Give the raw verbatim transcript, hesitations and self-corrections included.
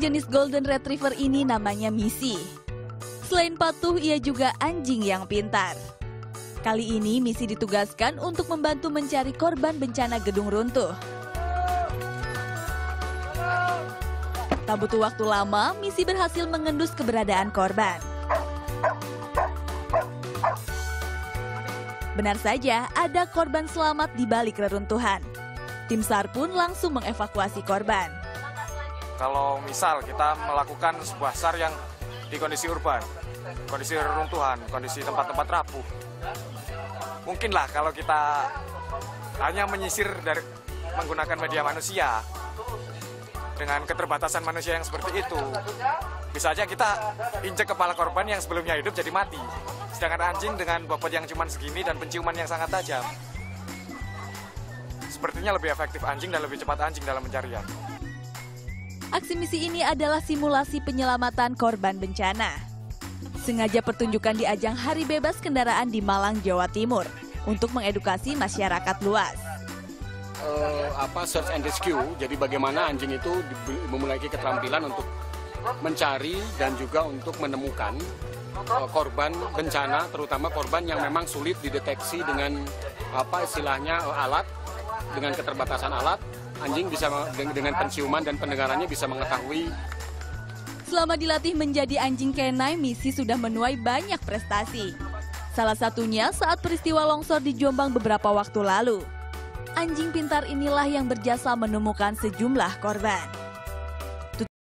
Anjing jenis Golden Retriever ini namanya Missy. Selain patuh, ia juga anjing yang pintar. Kali ini Missy ditugaskan untuk membantu mencari korban bencana gedung runtuh. Tak butuh waktu lama, Missy berhasil mengendus keberadaan korban. Benar saja, ada korban selamat di balik reruntuhan. Tim SAR pun langsung mengevakuasi korban. Kalau misal kita melakukan sebuah SAR yang di kondisi urban, kondisi reruntuhan, kondisi tempat-tempat rapuh, mungkinlah kalau kita hanya menyisir dari menggunakan media manusia, dengan keterbatasan manusia yang seperti itu, bisa aja kita injek kepala korban yang sebelumnya hidup jadi mati. Sedangkan anjing dengan bobot yang cuma segini dan penciuman yang sangat tajam, sepertinya lebih efektif anjing dan lebih cepat anjing dalam pencarian. Aksi Missy ini adalah simulasi penyelamatan korban bencana. Sengaja pertunjukan di ajang Hari Bebas Kendaraan di Malang, Jawa Timur untuk mengedukasi masyarakat luas. Uh, apa search and rescue, jadi bagaimana anjing itu memiliki keterampilan untuk mencari dan juga untuk menemukan uh, korban bencana, terutama korban yang memang sulit dideteksi dengan apa istilahnya uh, alat, dengan keterbatasan alat. Anjing bisa dengan penciuman dan pendengarannya bisa mengetahui. Selama dilatih menjadi anjing kenai, Missy sudah menuai banyak prestasi. Salah satunya saat peristiwa longsor di Jombang beberapa waktu lalu. Anjing pintar inilah yang berjasa menemukan sejumlah korban.